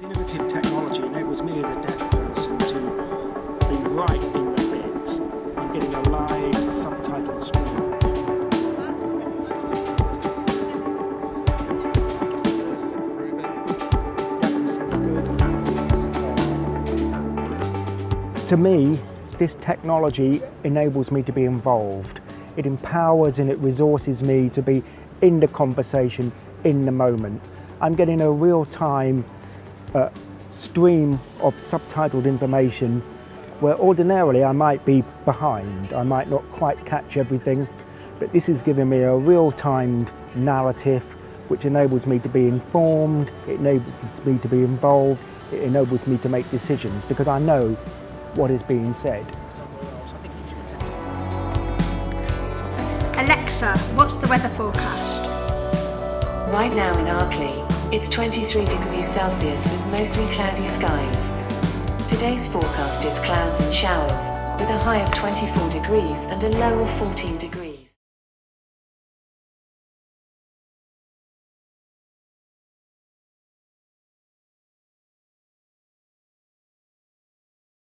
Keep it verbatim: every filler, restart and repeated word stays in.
This innovative technology enables me as a deaf person to be right in the bits and getting a live subtitle screen. To me, this technology enables me to be involved. It empowers and it resources me to be in the conversation, in the moment. I'm getting a real-time uh, stream of subtitled information where ordinarily I might be behind. I might not quite catch everything, but this is giving me a real-timed narrative which enables me to be informed, it enables me to be involved, it enables me to make decisions because I know what is being said. Alexa, what's the weather forecast? Right now in Ardley, it's twenty-three degrees Celsius with mostly cloudy skies. Today's forecast is clouds and showers, with a high of twenty-four degrees and a low of fourteen degrees.